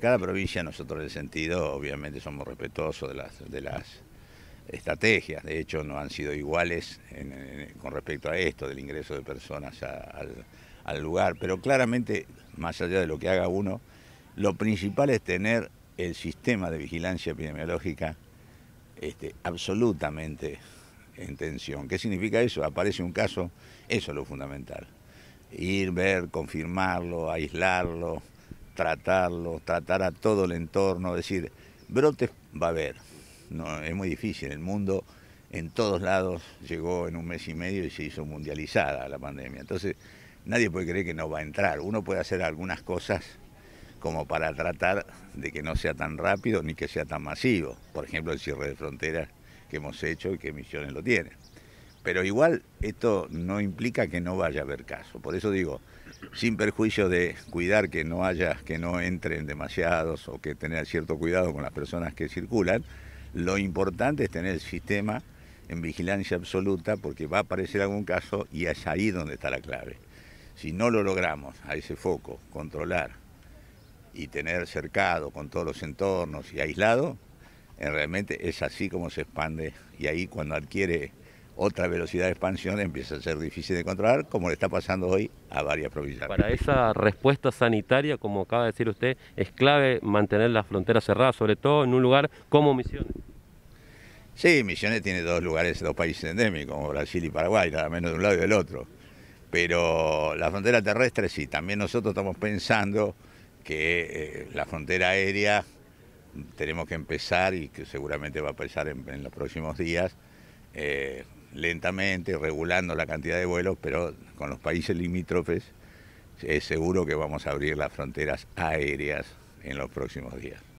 Cada provincia, nosotros en el sentido, obviamente somos respetuosos de las estrategias, de hecho no han sido iguales con respecto a esto, del ingreso de personas al lugar, pero claramente, más allá de lo que haga uno, lo principal es tener el sistema de vigilancia epidemiológica absolutamente en tensión. ¿Qué significa eso? Aparece un caso, eso es lo fundamental, ir, ver, confirmarlo, aislarlo, tratarlo, tratar a todo el entorno, decir, brotes va a haber. No, es muy difícil, el mundo en todos lados llegó en un mes y medio y se hizo mundializada la pandemia. Entonces nadie puede creer que no va a entrar. Uno puede hacer algunas cosas como para tratar de que no sea tan rápido ni que sea tan masivo. Por ejemplo, el cierre de fronteras que hemos hecho y que Misiones lo tiene. Pero igual esto no implica que no vaya a haber casos. Por eso digo, sin perjuicio de cuidar que no haya, que no entren demasiados o que tener cierto cuidado con las personas que circulan, lo importante es tener el sistema en vigilancia absoluta porque va a aparecer algún caso y es ahí donde está la clave. Si no lo logramos a ese foco, controlar y tener cercado con todos los entornos y aislado, realmente es así como se expande y ahí cuando adquiere otra velocidad de expansión empieza a ser difícil de controlar, como le está pasando hoy a varias provincias. Para esa respuesta sanitaria, como acaba de decir usted, es clave mantener las fronteras cerradas, sobre todo en un lugar como Misiones. Sí, Misiones tiene dos países endémicos, como Brasil y Paraguay, nada menos de un lado y del otro. Pero la frontera terrestre sí, también nosotros estamos pensando que la frontera aérea tenemos que empezar y que seguramente va a empezar en los próximos días, lentamente, regulando la cantidad de vuelos, pero con los países limítrofes es seguro que vamos a abrir las fronteras aéreas en los próximos días.